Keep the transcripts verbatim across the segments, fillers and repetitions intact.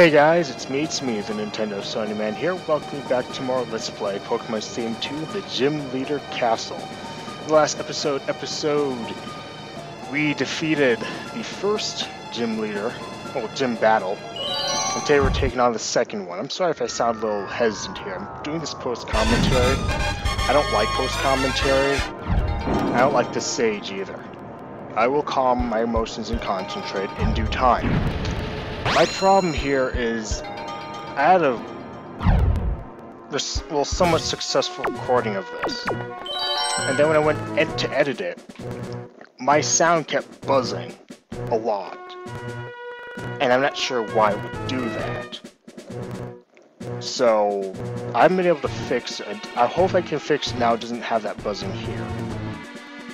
Hey guys, it's me, it's me, the Nintendo Sonyman here. Welcome back to more Let's Play Pokémon Stadium two, the Gym Leader Castle. In the last episode, episode, we defeated the first Gym Leader, well, Gym Battle, and today we're taking on the second one. I'm sorry if I sound a little hesitant here. I'm doing this post-commentary. I don't like post-commentary. I don't like to sage either. I will calm my emotions and concentrate in due time. My problem here is, I had a well, somewhat successful recording of this, and then when I went ed to edit it, my sound kept buzzing a lot, and I'm not sure why it would do that. So I haven't been able to fix it. I hope I can fix it now. It doesn't have that buzzing here.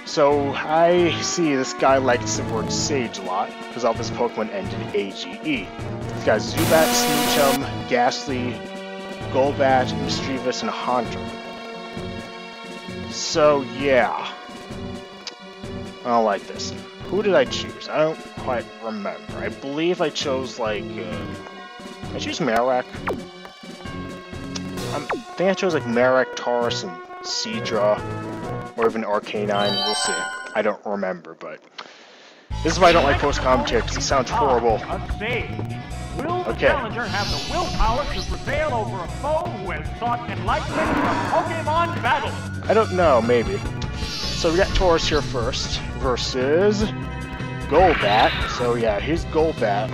So, I see this guy likes the word Sage a lot, because all this Pokemon end in A G E. He's got Zubat, Sneasel, Ghastly, Golbat, Misdreavus, and Haunter. So, yeah. I don't like this. Who did I choose? I don't quite remember. I believe I chose, like, uh, I choose Marowak. I think I chose, like, Marak, Taurus, and Seedra. Or even R K nine, we'll see. I don't remember, but this is why I don't like post-commentary, because it sounds horrible. Okay. Will the challenger have the willpower to prevail over a foe who has sought enlightenment from Pokemon battle? I don't know, maybe. So we got Taurus here first, versus Golbat. So yeah, here's Golbat.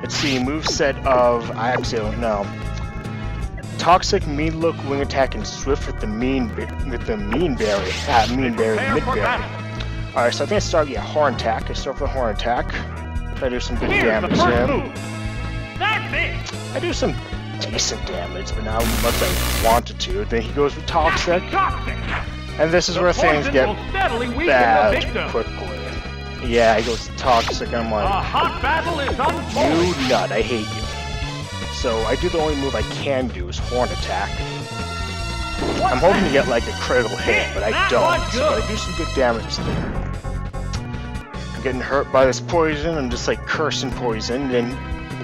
Let's see, moveset of, I actually don't know. Toxic, mean look, wing attack, and swift with the mean with the mean berry. Ah, mean berry, mid berry. All right, so I think I start with yeah, horn attack. I start with a horn attack. Try to do some good Here's damage in. That's it. I do some decent damage, but not much I wanted to. Then he goes with toxic, toxic. and this is the where things get bad quickly. Yeah, he goes toxic. I'm like, a hot battle is you nut, I hate you. So I do the only move I can do is horn attack. I'm hoping to get like a critical hit, but I don't. So but I do some good damage there. I'm getting hurt by this poison. I'm just like cursing poison. Then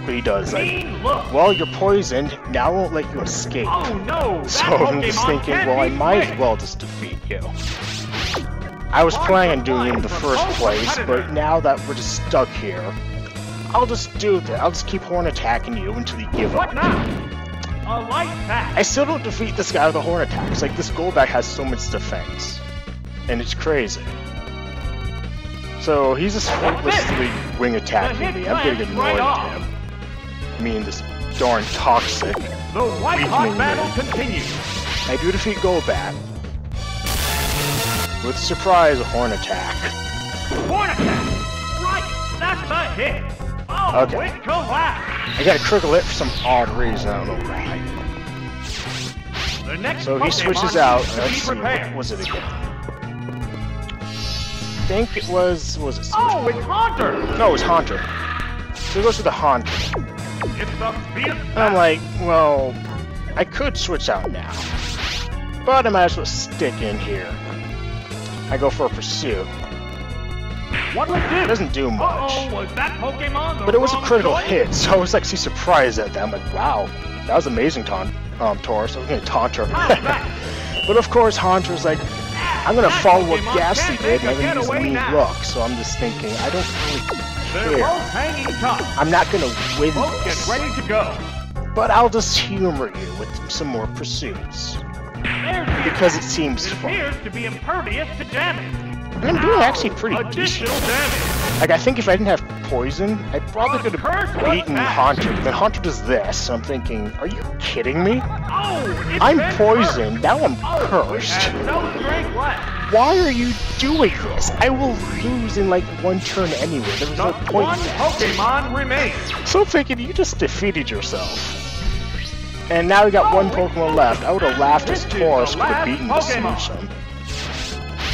what he does, like, well, you're poisoned. Now I won't let you escape. Oh, no, so I'm just thinking, well, I might as well just defeat you. I was planning on doing it in the first place, but now that we're just stuck here, I'll just do that. I'll just keep horn attacking you until you give up. What now? A light pack. I still don't defeat this guy with a horn attack. It's like this Golbat has so much defense, and it's crazy. So he's just fruitlessly wing attacking me. I'm getting annoyed at him. I mean, this darn toxic. The white hot battle continues. I do defeat Golbat with surprise a horn attack. Horn attack. Right. That's a hit. Okay. I got a critical hit for some odd reason, I don't know why. The next so he switches out, let's see, what was it again? I think it was, was it? Oh, it's Haunter! No, it was Haunter. So he goes to the Haunter. And I'm like, well, I could switch out now. But I might as well stick in here. I go for a pursuit. What do? It doesn't do much, uh-oh, was that Pokemon but it was a critical choice? hit, so I was actually surprised at that. I'm like, wow, that was amazing, taunt, um, Taurus, I was going to taunt her. But of course, Haunter's like, I'm going to follow Pokemon what Ghastly did, and I'm going to use a mean now. look, so I'm just thinking, I don't really care. I'm not going to win Both this, ready to go. But I'll just humor you with some more pursuits, There's because it seems it fun. Appears to be impervious to damage. And I'm doing actually pretty decent. Damage. Like, I think if I didn't have poison, I probably could have beaten Haunter. But then Haunter does this, so I'm thinking, are you kidding me? Oh, I'm poisoned, hurt. now I'm oh, cursed. No Why are you doing this? I will lose in like one turn anyway. There was no point one Pokemon remains. So I'm thinking, you just defeated yourself. And now we got oh, one Pokemon left. I would have laughed as Taurus could have beaten the Sneasel.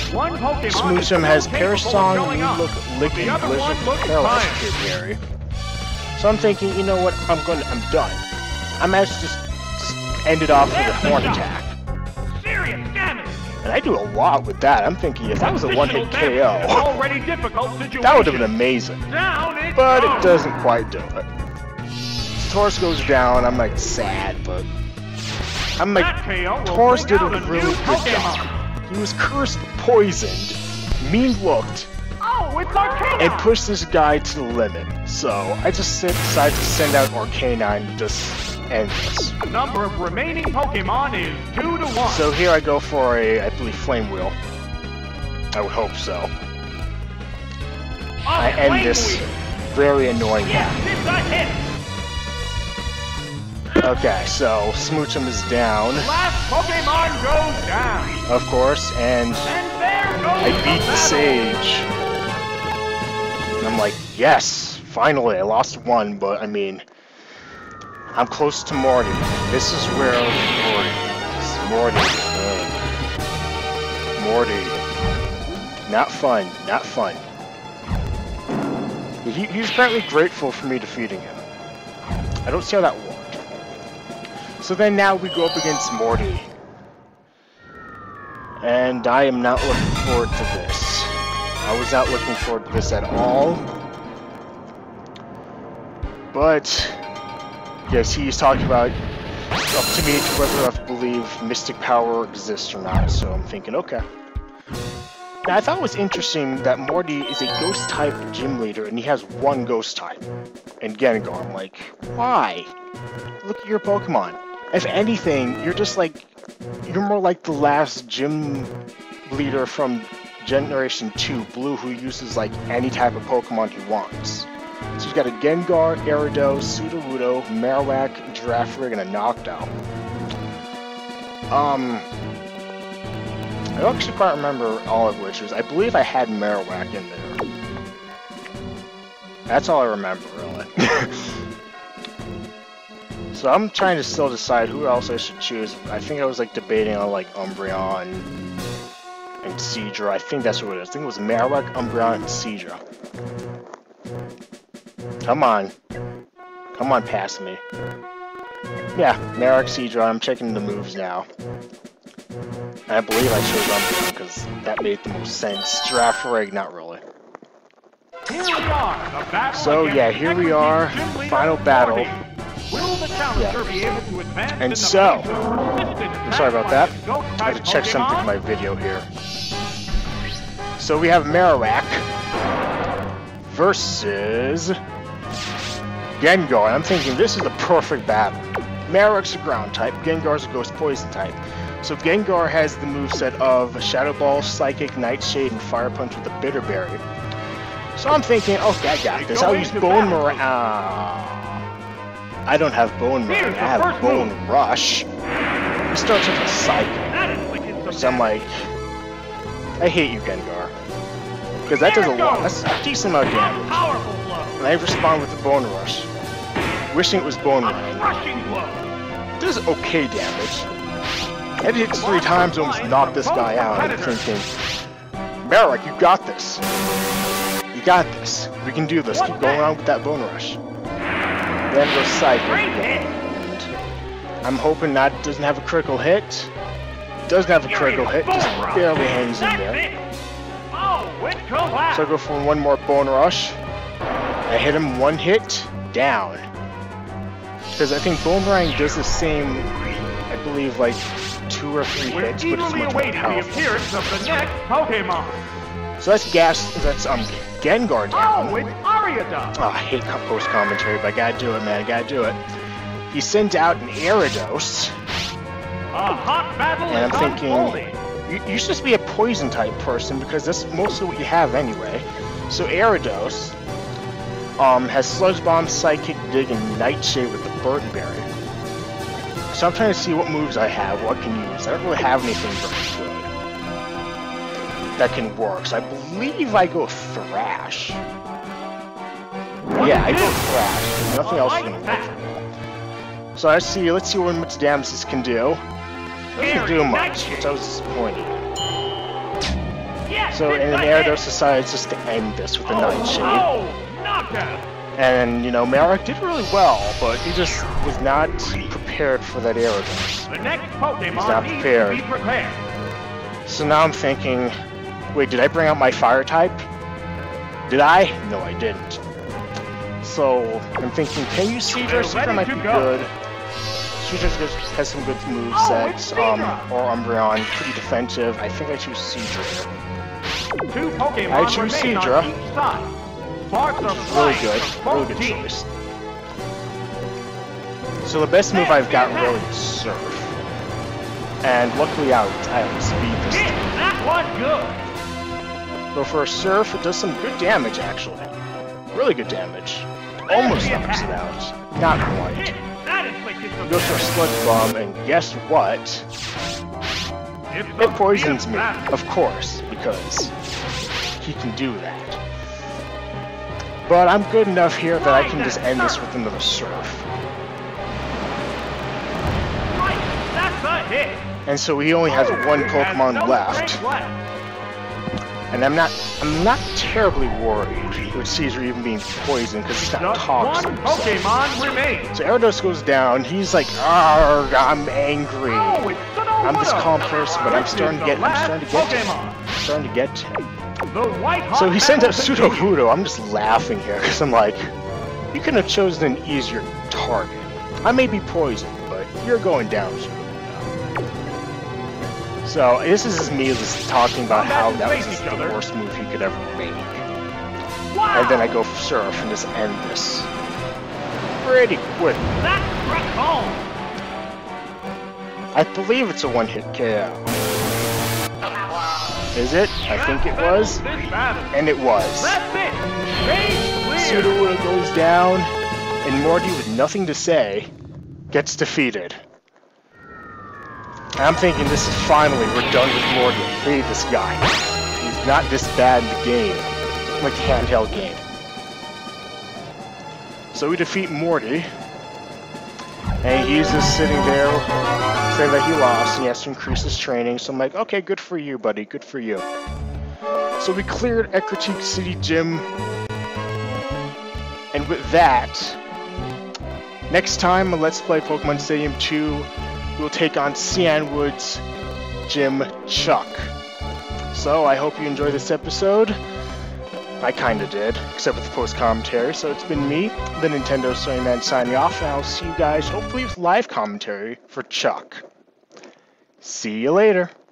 Smoosham has Parasong, Look, Licking, Blizzard, Paralysis, Berry. So I'm thinking, you know what? I'm going. I'm done. I might just, just end it off with a horn attack. Serious damage. And I do a lot with that. I'm thinking if that was a one-hit K O, already difficult situation. That would have been amazing. But it doesn't quite do it. Taurus goes down, I'm like sad, but I'm like, Taurus did a really good job. He was cursed, poisoned, mean looked, oh, it's Arcanine, and pushed this guy to the limit. So I just decided to send out Arcanine to just end this. The number of remaining Pokemon is two to one. So here I go for a, I believe, Flame Wheel. I would hope so. Oh, I end this wheel. Very annoying. Yeah, this a hit. Okay, so Smoochum is down. Last Pokemon goes down. Of course, and, and there goes I beat the, the Sage. And I'm like, yes, finally, I lost one, but I mean, I'm close to Morty. This is where Morty is. Morty. Uh, Morty. Not fun. Not fun. He, he's apparently grateful for me defeating him. I don't see how that worked. So then now we go up against Morty. And I am not looking forward to this. I was not looking forward to this at all. But, yes, he's talking about it's up to me to whether I believe mystic power exists or not. So I'm thinking, okay. Now, I thought it was interesting that Morty is a ghost-type gym leader, and he has one ghost-type. And Gengar, I'm like, why? Look at your Pokemon. If anything, you're just like... You're more like the last gym leader from Generation two, Blue, who uses, like, any type of Pokemon he wants. So you've got a Gengar, Aerodactyl, Sudowoodo, Marowak, Girafarig, and a Noctowl. Um... I actually can't remember all of which was. I believe I had Marowak in there. That's all I remember, really. So I'm trying to still decide who else I should choose. I think I was like debating on like Umbreon and Seedra. I think that's what it is. I think it was Marowak, Umbreon, and Seedra. Come on. Come on past me. Yeah, Marowak, Seedra. I'm checking the moves now. I believe I chose Umbreon because that made the most sense. Girafarig, not really. Here we are, so yeah, here we are, final battle. Will the challenger yeah. be able to advance and in so, the I'm sorry about that. I have to check Pokemon? something in my video here. So we have Marowak versus Gengar. I'm thinking this is the perfect battle. Marowak's a ground type, Gengar's a ghost poison type. So Gengar has the moveset of Shadow Ball, Psychic, Nightshade, and Fire Punch with a Bitter Berry. So I'm thinking, okay, I got this. I'll use Bone Meringue. Uh, I don't have Bone Meringue. I have Bone Rush. It starts with a Psychic. So I'm like, I hate you, Gengar. Because that does a lot. That's a decent amount of damage. And I respond with the Bone Rush. Wishing it was Bone Meringue. Does okay damage. It hits three times, almost knocked this guy out. I'm thinking, Marowak, you got this. You got this. We can do this. Keep going on with that Bone Rush. Then goes Psychic. And I'm hoping that doesn't have a critical hit. Doesn't have a critical hit. Just barely hangs in there. So I go for one more Bone Rush. I hit him one hit, down. Because I think Boomerang does the same, I believe, like... two or three hits, but it's much more powerful. So that's Ghastly, that's um, Gengar down. Oh, oh, I hate post commentary, but I gotta do it, man, I gotta do it. He sends out an Gyarados. A hot battle and I'm thinking, you, you should just be a poison type person, because that's mostly what you have anyway. So Gyarados um, has Sludge Bomb, Psychic, Dig, and Nightshade with the Burden Berry. So I'm trying to see what moves I have, what I can use. I don't really have anything very good that can work. So I believe I go Thrash. Yeah, I go Thrash. Nothing else is gonna work. So I see. Let's see what much damage this can do. It doesn't do much, which I was disappointed. So and then Gyarados decides just to end this with a Nightshade. And, you know, Marowak did really well, but he just was not prepared for that arrogance. The next Pokemon He's not prepared. Needs to be prepared. So now I'm thinking, wait, did I bring out my fire type? Did I? No, I didn't. so I'm thinking, can you Seedra? Seedra might be good. Seedra just has some good movesets, um, or Umbreon, pretty defensive. I think I choose Seedra. Two Pokemon I choose Seedra, which is really good, really good choice. So the best move I've got really is Surf. And luckily out, I have speed this time. So for a Surf, it does some good damage actually. Really good damage. Almost knocks it out. Not quite. It goes for a Sludge Bomb, and guess what? It poisons me, of course, because he can do that. But I'm good enough here that I can just end this with another Surf. And so we only have one Pokemon left. And I'm not I'm not terribly worried with Seedra even being poisoned because he's not toxic. So Aerodactyl goes down, he's like, argh, I'm angry. I'm this calm person, but I'm starting to get I'm starting to get him. I'm starting to get him. So he sends out Sudowoodo. I'm just laughing here because I'm like, you couldn't have chosen an easier target. I may be poisoned, but you're going down soon. So, this is me just talking about how that was the worst move he could ever make. Wow. And then I go for Surf and just end this. Pretty quick. That's right home. I believe it's a one-hit K O. Wow. Is it? I think it was. And it was. Sudowoodo goes down, and Morty, with nothing to say, gets defeated. I'm thinking this is finally, we're done with Morty. Hey, this guy. He's not this bad in the game. Like handheld game. So we defeat Morty. And he's just sitting there saying that he lost and he has to increase his training. So I'm like, okay, good for you, buddy. Good for you. So we cleared Ecruteak City Gym. And with that, next time on Let's Play Pokemon Stadium two, we'll take on Cyanwood's Jim Chuck. So I hope you enjoy this episode. I kinda did, except with the post-commentary. So it's been me, the Nintendo Sonyman, signing off, and I'll see you guys hopefully with live commentary for Chuck. See you later.